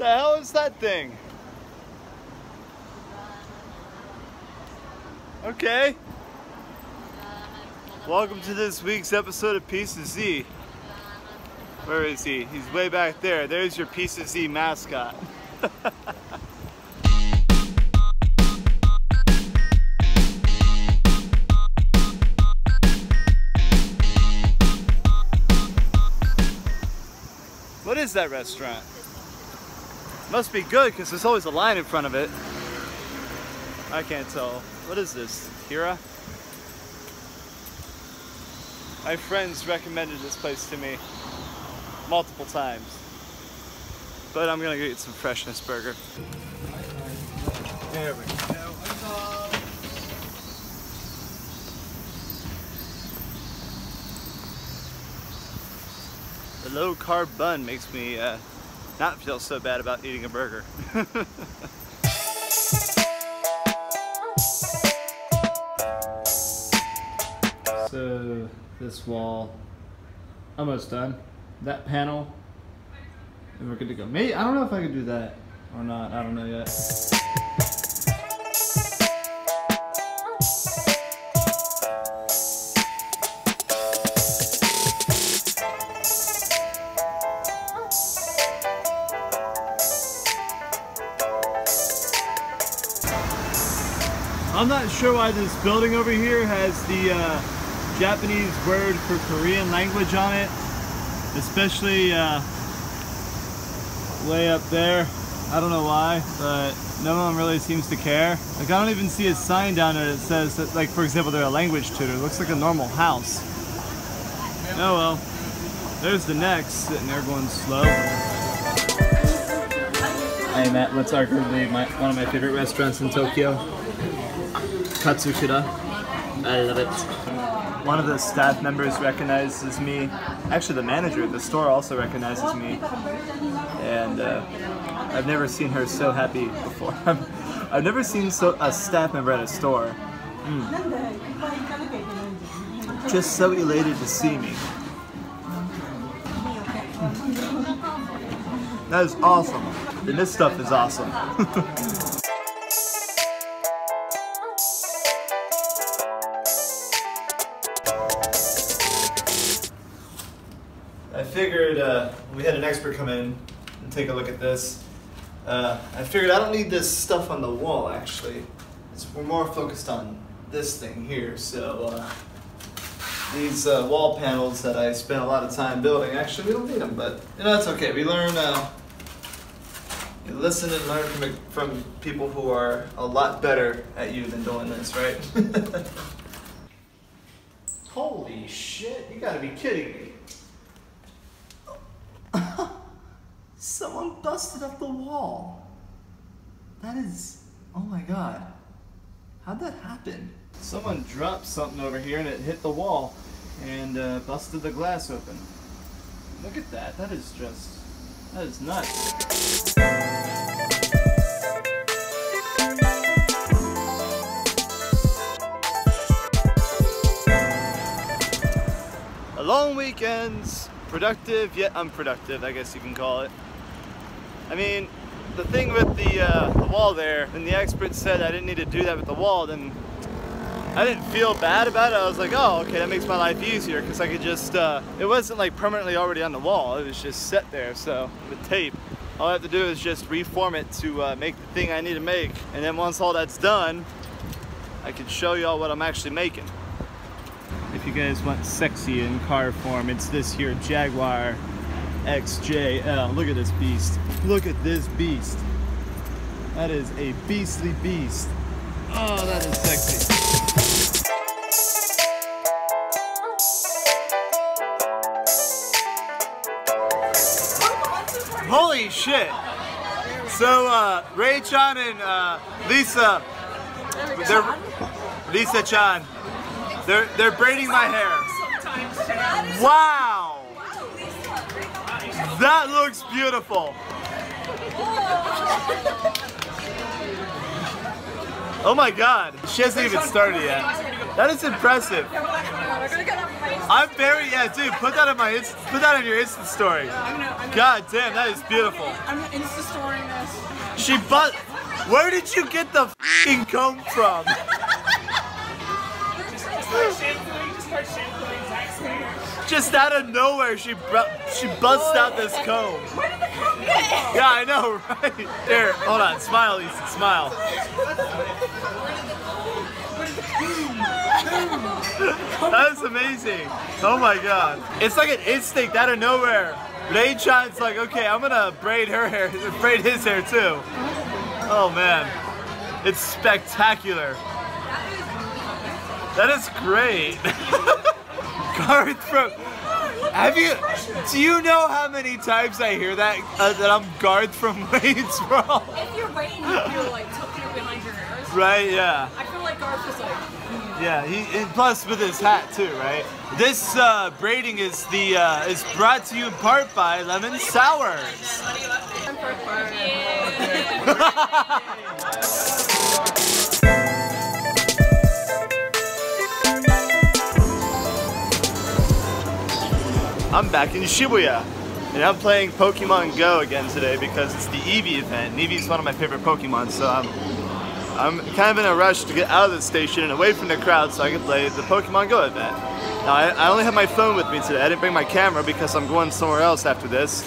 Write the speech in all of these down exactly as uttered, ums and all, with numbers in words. The hell is that thing? Okay. Welcome to this week's episode of Piece of Z. Where is he? He's way back there. There's your Piece of Z mascot. What is that restaurant? Must be good because there's always a line in front of it. I can't tell. What is this? Hira? My friends recommended this place to me multiple times. But I'm gonna go get some Freshness Burger. There we go. The low carb bun makes me uh, not feel so bad about eating a burger. So this wall, almost done. That panel, and we're good to go. Maybe, I don't know if I could do that or not, I don't know yet. I'm not sure why this building over here has the uh, Japanese word for Korean language on it, especially uh, way up there. I don't know why, but no one really seems to care. Like, I don't even see a sign down there that says that, like, for example, they're a language tutor. It looks like a normal house. Oh well, there's the next, sitting there going slow. I am at what's arguably my, one of my favorite restaurants in Tokyo, Katsushita. I love it. One of the staff members recognizes me. Actually, the manager at the store also recognizes me. And uh, I've never seen her so happy before. I've never seen so a staff member at a store. Mm. Just so elated to see me. Mm. That is awesome. And this stuff is awesome. Figured uh, we had an expert come in and take a look at this. Uh, I figured I don't need this stuff on the wall actually. It's, we're more focused on this thing here. So uh, these uh, wall panels that I spent a lot of time building, actually we don't need them, but you know, that's okay. We learn, uh, you listen and learn from, from people who are a lot better at you than doing this, right? Holy shit, you gotta be kidding me. Someone busted up the wall. That is, oh my god. How'd that happen? Someone dropped something over here and it hit the wall and uh, busted the glass open. Look at that, that is just, that is nuts. A long weekend's productive yet unproductive, I guess you can call it. I mean, the thing with the, uh, the wall there, and the expert said I didn't need to do that with the wall, then I didn't feel bad about it. I was like, oh, okay, that makes my life easier because I could just, uh, it wasn't like permanently already on the wall, it was just set there, so with tape. All I have to do is just reform it to uh, make the thing I need to make, and then once all that's done, I can show y'all what I'm actually making. If you guys want sexy in car form, it's this here Jaguar X J L. Look at this beast. Look at this beast. That is a beastly beast. Oh, that is sexy. Holy shit. So, uh, Ray Chan and uh, Lisa, they're, Lisa Chan. They're, they're braiding my hair. Wow! That looks beautiful. Oh my god. She hasn't even started yet. That is impressive. I'm very, yeah, dude, put that in my, Insta, put that in your Insta story. I'm gonna, I'm gonna, God damn, that is beautiful. I'm gonna Insta storying this. She but, where did you get the f***ing comb from? Just out of nowhere, she she busts out this comb. Where did the comb go? Yeah, I know, right? There, hold on, smile, Lisa, smile. That is amazing. Oh my god. It's like an instinct out of nowhere. Ray Chan's like, okay, I'm gonna braid her hair, braid his hair too. Oh man, it's spectacular. That is great. Garth from, have you, do you know how many times I hear that, uh, that I'm Garth from Wayne's World? If you're waiting, you're like tucked up behind your ears. Right, yeah. I feel like Garth was like, mm. Yeah, he, and plus with his hat too, right? This uh, braiding is the uh, is brought to you in part by Lemon Sours. I'm back in Shibuya, and I'm playing Pokemon Go again today because it's the Eevee event, and Eevee's one of my favorite Pokemon, so I'm, I'm kind of in a rush to get out of the station and away from the crowd so I can play the Pokemon Go event. Now, I, I only have my phone with me today. I didn't bring my camera because I'm going somewhere else after this,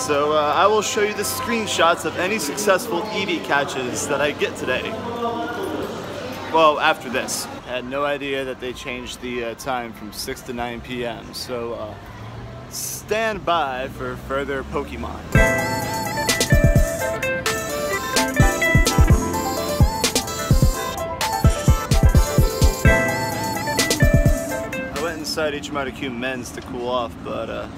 so uh, I will show you the screenshots of any successful Eevee catches that I get today. Well, after this. I had no idea that they changed the uh, time from six to nine p m, so... Uh, stand by for further Pokemon. I went inside H M R D Q men's to cool off, but uh,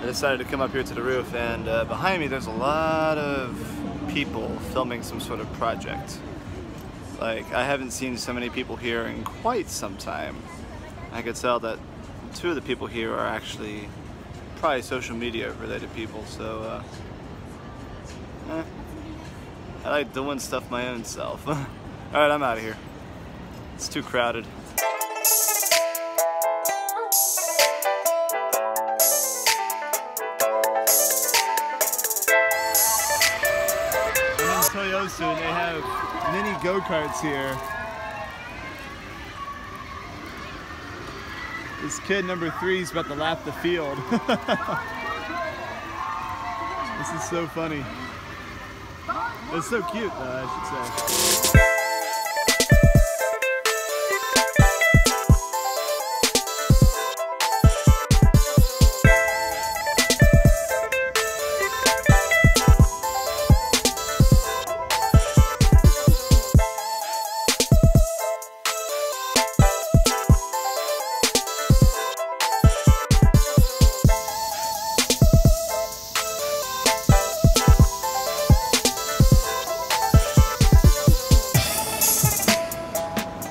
I decided to come up here to the roof, and uh, behind me there's a lot of people filming some sort of project. Like, I haven't seen so many people here in quite some time. I could tell that two of the people here are actually probably social media related people, so uh, eh, I like doing stuff my own self. Alright, I'm out of here. It's too crowded. I'm in Toyosu and they have mini go-karts here. This kid number three is about to lap the field. This is so funny. It's so cute, though, I should say.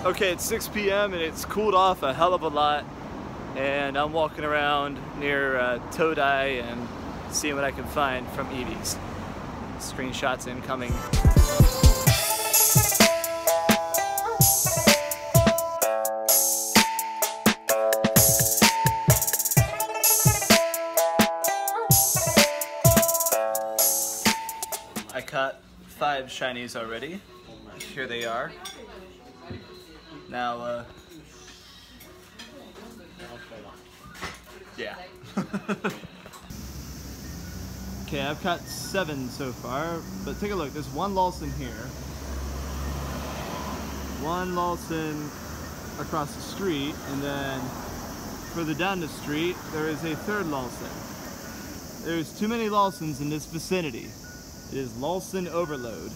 Okay, it's six p m and it's cooled off a hell of a lot, and I'm walking around near uh, Todai and seeing what I can find from Eevees. Screenshots incoming. I caught five shinies already. Here they are. Now, uh, yeah. Okay, I've caught seven so far, but take a look. There's one Lawson here, one Lawson across the street, and then further down the street, there is a third Lawson. There's too many Lawsons in this vicinity. It is Lawson overload.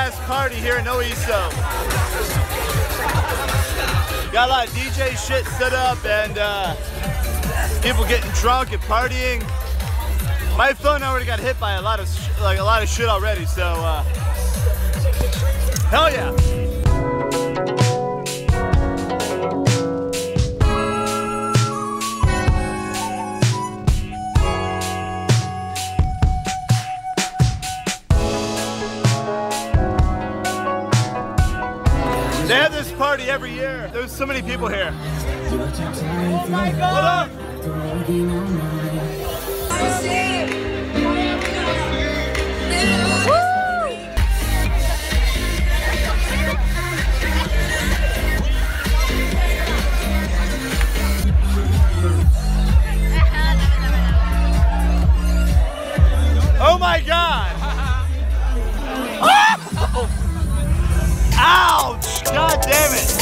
ass party here in Oiso. Got a lot of D J shit set up and uh, people getting drunk and partying. My phone already got hit by a lot of sh like a lot of shit already, so uh, hell yeah. They have this party every year. There's so many people here. Oh my God! Oh my God! Oh! Ouch! God damn it!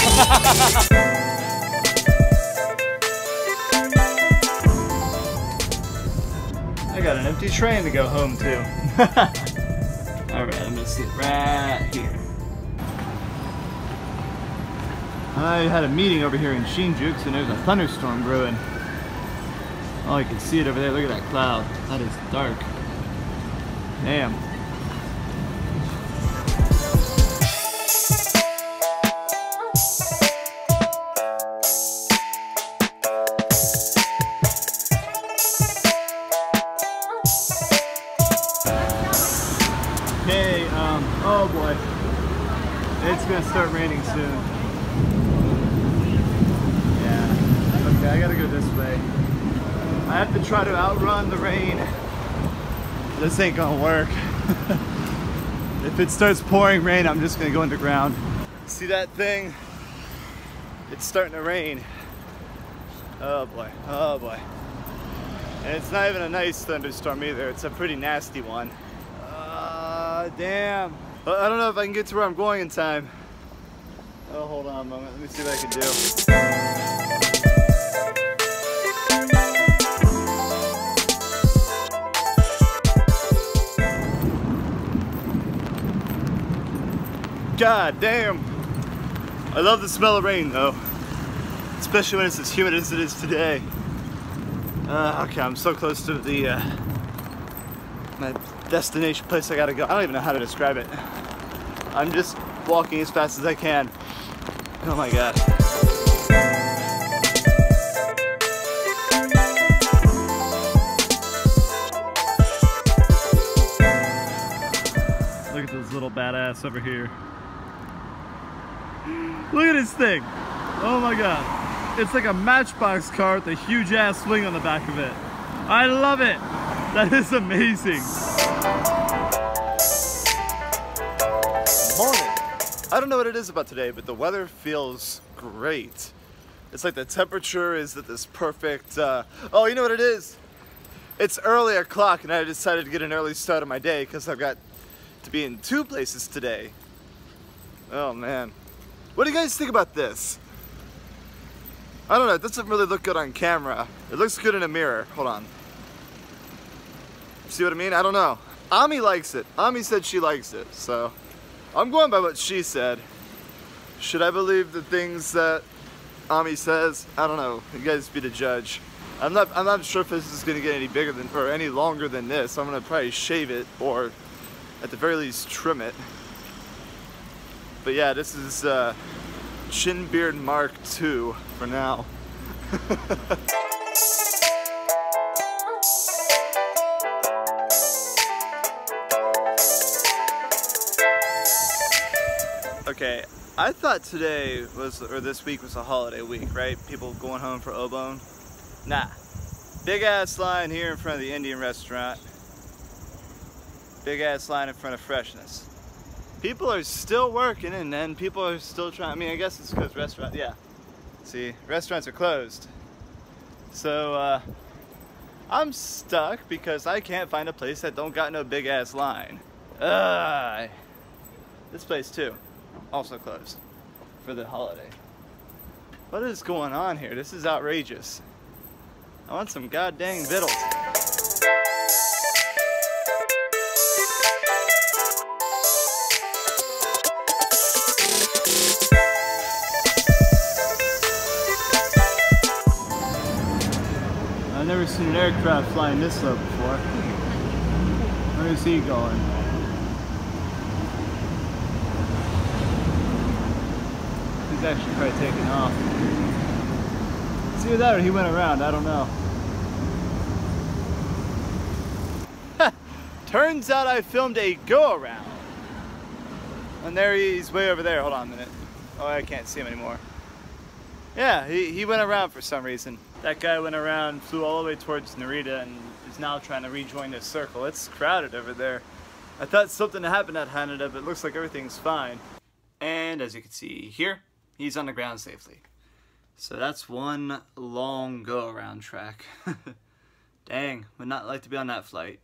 I got an empty train to go home to. Alright, I'm gonna sit right here. I had a meeting over here in Shinjuku, and there's a thunderstorm brewing. Oh, you can see it over there. Look at that cloud. That is dark. Damn. Okay, um, oh boy. It's gonna start raining soon. Yeah. Okay, I gotta go this way. I have to try to outrun the rain. This ain't gonna work. If it starts pouring rain, I'm just gonna go underground. See that thing? It's starting to rain. Oh boy, oh boy. And it's not even a nice thunderstorm either. It's a pretty nasty one. Uh, damn. I don't know if I can get to where I'm going in time. Oh, hold on a moment. Let me see what I can do. God damn! I love the smell of rain though. Especially when it's as humid as it is today. Uh, okay, I'm so close to the uh, my destination place I gotta go. I don't even know how to describe it. I'm just walking as fast as I can. Oh my God. Look at this little badass over here. Look at this thing. Oh my God. It's like a matchbox car with a huge ass swing on the back of it. I love it. That is amazing. Morning. I don't know what it is about today, but the weather feels great. It's like the temperature is at this perfect, uh, oh, you know what it is? It's early o'clock and I decided to get an early start on my day because I've got to be in two places today. Oh man. What do you guys think about this? I don't know, it doesn't really look good on camera. It looks good in a mirror. Hold on. See what I mean? I don't know. Ami likes it. Ami said she likes it, so I'm going by what she said. Should I believe the things that Ami says? I don't know. You guys be the judge. I'm not I'm not sure if this is gonna get any bigger than or any longer than this. I'm gonna probably shave it or at the very least trim it. But yeah, this is uh, Chinbeard Mark two for now. Okay, I thought today was, or this week was a holiday week, right? People going home for Obon. Nah, big ass line here in front of the Indian restaurant. Big ass line in front of Freshness. People are still working and then people are still trying, I mean, I guess it's because restaurants, yeah. See, restaurants are closed. So, uh, I'm stuck because I can't find a place that don't got no big ass line. Ugh. This place too, also closed for the holiday. What is going on here? This is outrageous. I want some god dang vittles. seen an aircraft flying this low before. Where is he going? He's actually probably taking off. It's either that or he went around, I don't know. Turns out I filmed a go-around. And there he's way over there. Hold on a minute. Oh, I can't see him anymore. Yeah, he, he went around for some reason. That guy went around, flew all the way towards Narita, and is now trying to rejoin this circle. It's crowded over there. I thought something happened at Haneda, but it looks like everything's fine. And as you can see here, he's on the ground safely. So that's one long go-around track. Dang, would not like to be on that flight.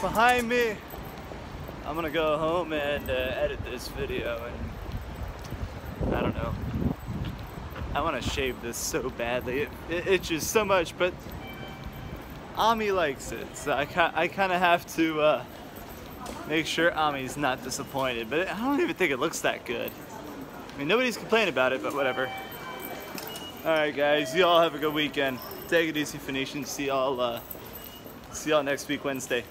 Behind me. I'm gonna go home and uh, edit this video, and I don't know, I want to shave this so badly. It, it itches so much, but Ami likes it, so I, I kind of have to uh, make sure Ami's not disappointed. But it, I don't even think it looks that good. I mean, nobody's complaining about it, but whatever. Alright guys, you all have a good weekend. Take it easy, Phoenicians. See y'all uh, see y'all next week Wednesday.